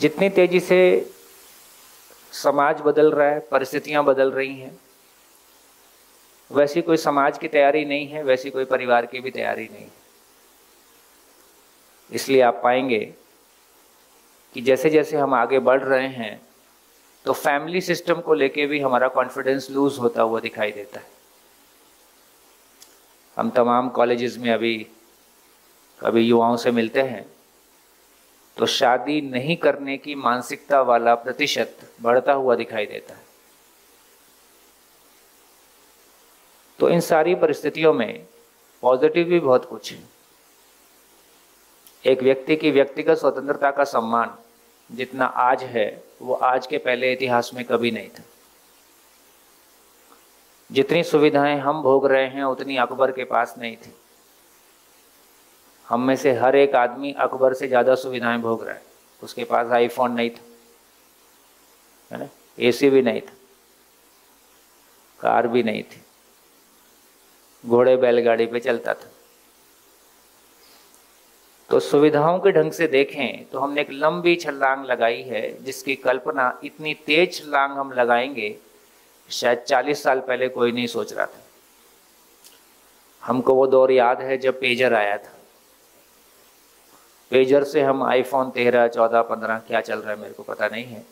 जितनी तेजी से समाज बदल रहा है, परिस्थितियां बदल रही हैं, वैसी कोई समाज की तैयारी नहीं है, वैसी कोई परिवार की भी तैयारी नहीं है। इसलिए आप पाएंगे कि जैसे जैसे हम आगे बढ़ रहे हैं तो फैमिली सिस्टम को लेके भी हमारा कॉन्फिडेंस लूज होता हुआ दिखाई देता है। हम तमाम कॉलेजेस में अभी कभी युवाओं से मिलते हैं तो शादी नहीं करने की मानसिकता वाला प्रतिशत बढ़ता हुआ दिखाई देता है। तो इन सारी परिस्थितियों में पॉजिटिव भी बहुत कुछ है। एक व्यक्ति की व्यक्तिगत स्वतंत्रता का सम्मान जितना आज है वो आज के पहले इतिहास में कभी नहीं था। जितनी सुविधाएं हम भोग रहे हैं उतनी अकबर के पास नहीं थी। हम में से हर एक आदमी अकबर से ज़्यादा सुविधाएं भोग रहा है। उसके पास आईफोन नहीं था, है ना, एसी भी नहीं था, कार भी नहीं थी, घोड़े बैलगाड़ी पे चलता था। तो सुविधाओं के ढंग से देखें तो हमने एक लंबी छलांग लगाई है जिसकी कल्पना, इतनी तेज छलांग हम लगाएंगे शायद 40 साल पहले कोई नहीं सोच रहा था। हमको वो दौर याद है जब पेजर आया था। पेजर से हम आईफोन 13, 14, 15 क्या चल रहा है मेरे को पता नहीं है,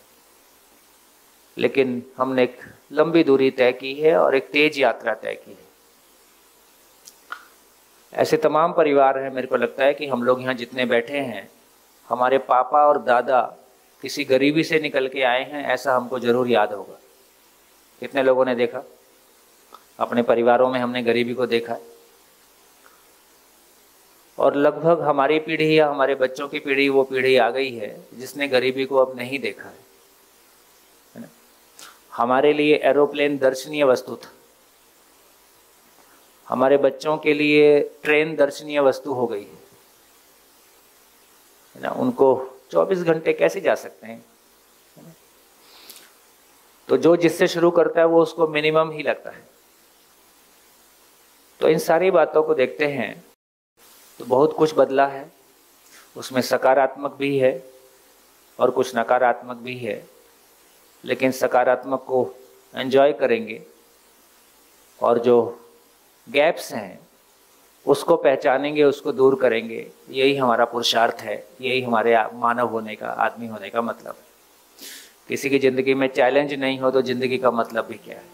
लेकिन हमने एक लंबी दूरी तय की है और एक तेज यात्रा तय की है। ऐसे तमाम परिवार हैं। मेरे को लगता है कि हम लोग यहाँ जितने बैठे हैं हमारे पापा और दादा किसी गरीबी से निकल के आए हैं, ऐसा हमको जरूर याद होगा। कितने लोगों ने देखा, अपने परिवारों में हमने गरीबी को देखा है। और लगभग हमारी पीढ़ी या हमारे बच्चों की पीढ़ी वो पीढ़ी आ गई है जिसने गरीबी को अब नहीं देखा है ना? हमारे लिए एरोप्लेन दर्शनीय वस्तु था, हमारे बच्चों के लिए ट्रेन दर्शनीय वस्तु हो गई है ना? उनको 24 घंटे कैसे जा सकते हैं? तो जो जिससे शुरू करता है वो उसको मिनिमम ही लगता है। तो इन सारी बातों को देखते हैं तो बहुत कुछ बदला है। उसमें सकारात्मक भी है और कुछ नकारात्मक भी है, लेकिन सकारात्मक को एंजॉय करेंगे और जो गैप्स हैं उसको पहचानेंगे, उसको दूर करेंगे। यही हमारा पुरुषार्थ है, यही हमारे मानव होने का, आदमी होने का मतलब है। किसी की ज़िंदगी में चैलेंज नहीं हो तो ज़िंदगी का मतलब भी क्या है?